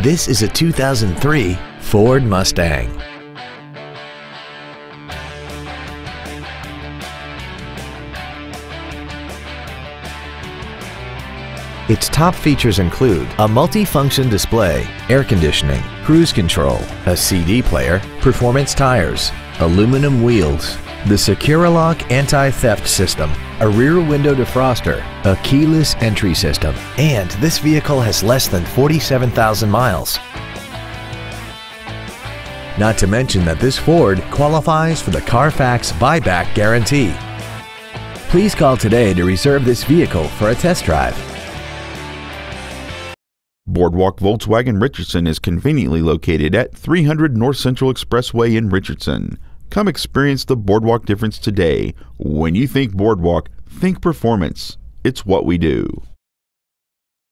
This is a 2003 Ford Mustang. Its top features include a multi-function display, air conditioning, cruise control, a CD player, performance tires, aluminum wheels, the Securilock anti-theft system, a rear window defroster, a keyless entry system, and this vehicle has less than 47,000 miles. Not to mention that this Ford qualifies for the Carfax buyback guarantee. Please call today to reserve this vehicle for a test drive. Boardwalk Volkswagen Richardson is conveniently located at 300 North Central Expressway in Richardson. Come experience the Boardwalk difference today. When you think Boardwalk, think performance. It's what we do.